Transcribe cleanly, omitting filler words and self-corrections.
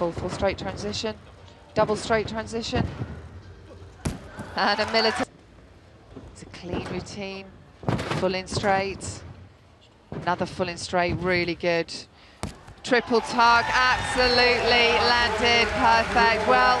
Full straight transition, double straight transition, and a military. It's a clean routine, full in straight, another full in straight, really good. Triple tug, absolutely landed, perfect, well.